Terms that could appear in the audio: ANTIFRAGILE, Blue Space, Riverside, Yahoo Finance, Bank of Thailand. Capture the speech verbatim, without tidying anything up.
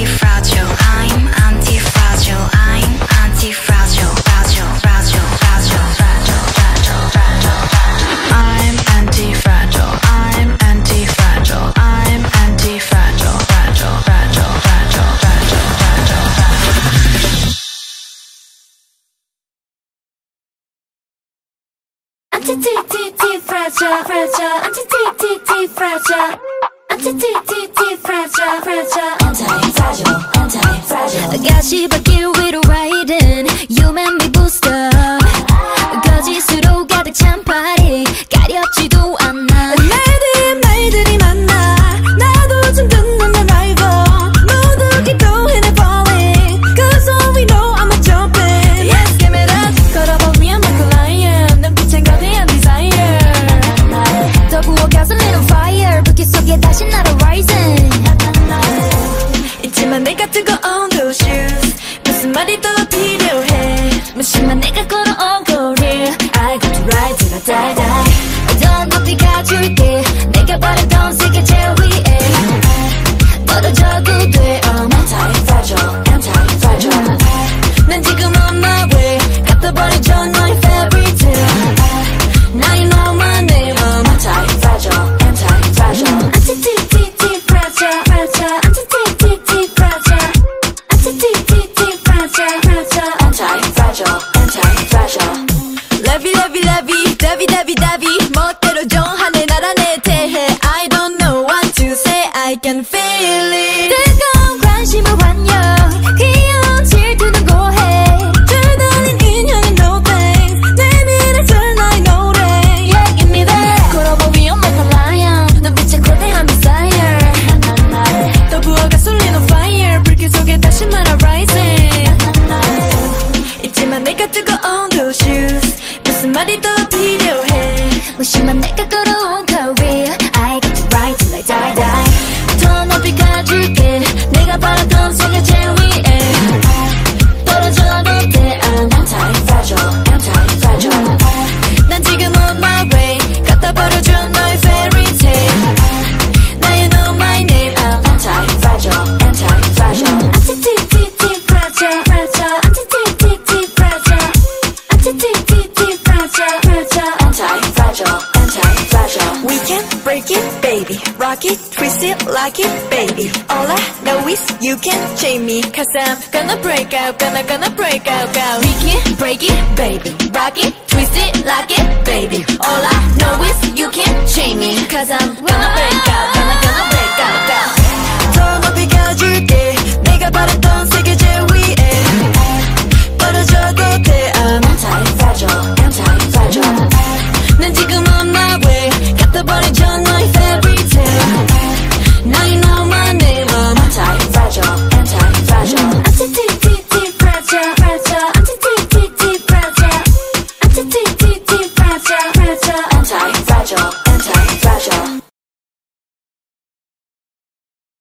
anti-fragile, I'm anti-fragile, I'm anti-fragile, fragile, fragile, fragile, fragile, fragile, fragile, fragile. I'm anti-fragile, I'm anti-fragile, I'm anti-fragile, fragile, fragile, fragile, fragile, fragile, fragile. Anti-fragile, fragile, anti-fragile, anti-fragile, fragile, anti-fragile, anti-fragile. I got you back here with a riding, you made me boost up. 거짓으로 가득 찬 파리, 가렵지도 않아. 날들이 날들이 만나, 나도 좀 듣는 난 알고. 모두 keep going and falling, 'cause all we know I'm a jumping. Yes, give it up. 걸어보니 I'm like a lion, 눈빛엔 거대한 desire. 더 부어가서 lit on fire, 불길 속에 다시 날 arising. 하지만 내가 뜨거운 those shoes 무슨 말이 더 필요해 무심한 내가 걸어온 거리를 I got to ride till I die die 어떤 높이 가줄게 내가 바랬던 세계 제일 위에 떨어져도 돼 I'm anti-fragile anti-fragile 난 지금 on my way 갖다 버려줘 너의 fairy tale Now you know my name I'm anti-fragile anti-fragile anti-fragile fragile Davy, 멋대로 정하는 나란에 대해 I don't know what to say, I can feel it 뜨거운 관심을 환영 귀여운 질투는 고해 줄다린 인형은 no thanks 내 미래 절 나의 노래 Yeah, give me that 걸어보 위험 like a lion 눈빛에 거대한 desire 또 부어가 쏠린 on fire 불길 속에 다시 말아 rising 있지만 내가 뜨거운 those shoes 무슨 말이 더 필요해 무심한 내가 걸어온 career I got to ride till I die die 더 높이 가줄게 내가 바라던 세계 제일 위에 떨어져도 돼 I'm anti-fragile anti-fragile 난 지금 on my way 갖다 버려줘 너의 fairy tale Now you know my name I'm anti-fragile anti-fragile anti-fragile fragile anti-fragile anti-fragile fragile anti-fragile Anti-fragile We can break it, baby Rock it, twist it, like it, baby All I know is you can't chain me 'Cause I'm gonna break out, gonna, gonna break out, out We can break it, baby Rock it, twist it, like it, baby All I know is you can't chain me 'Cause I'm gonna break out, gonna, gonna break out, out